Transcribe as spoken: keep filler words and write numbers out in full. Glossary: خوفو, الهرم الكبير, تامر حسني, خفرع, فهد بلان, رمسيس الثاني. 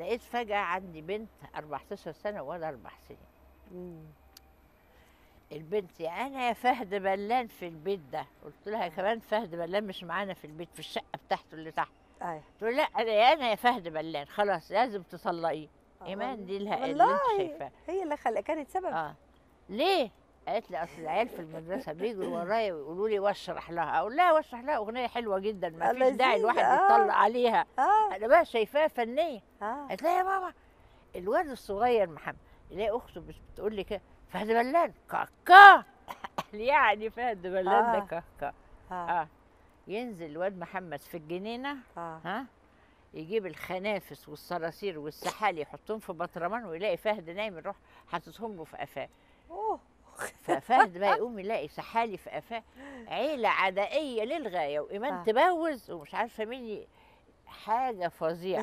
لقيت فجأة عندي بنت أربعتاشر سنة وأنا أربع سنين. البنت يا أنا يا فهد بلان في البيت ده، قلت لها كمان فهد بلان مش معانا في البيت، في الشقة بتاعته اللي تحت. أيوه. تقول لا أنا يا أنا يا فهد بلان، خلاص لازم تطلقيه. إيمان دي لها اللي أنت شايفاه. هي اللي خلق كانت سبب. آه. ليه؟ قالت لي اصل العيال في المدرسه بيجوا ورايا ويقولوا لي واشرح لها، اقول لها واشرح لها اغنيه حلوه جدا ما فيش داعي الواحد يتطلق عليها. آه. انا بقى شايفاها فنيه. آه. قالت لها يا ماما الواد الصغير محمد اللي اخته بتقول لي كده فهد بلان كاكا يعني فهد بلان ده كاكا. آه. اه ينزل الواد محمد في الجنينه. آه. ها يجيب الخنافس والصراصير والسحال يحطهم في بطرمان ويلاقي فهد نايم يروح حاططهم له في قفاه. اوه ففهد بقى يقوم يلاقي سحالي في قفاه، عيله عدائيه للغايه وايمان. آه. تبوز ومش عارفه مين، حاجه فظيعه.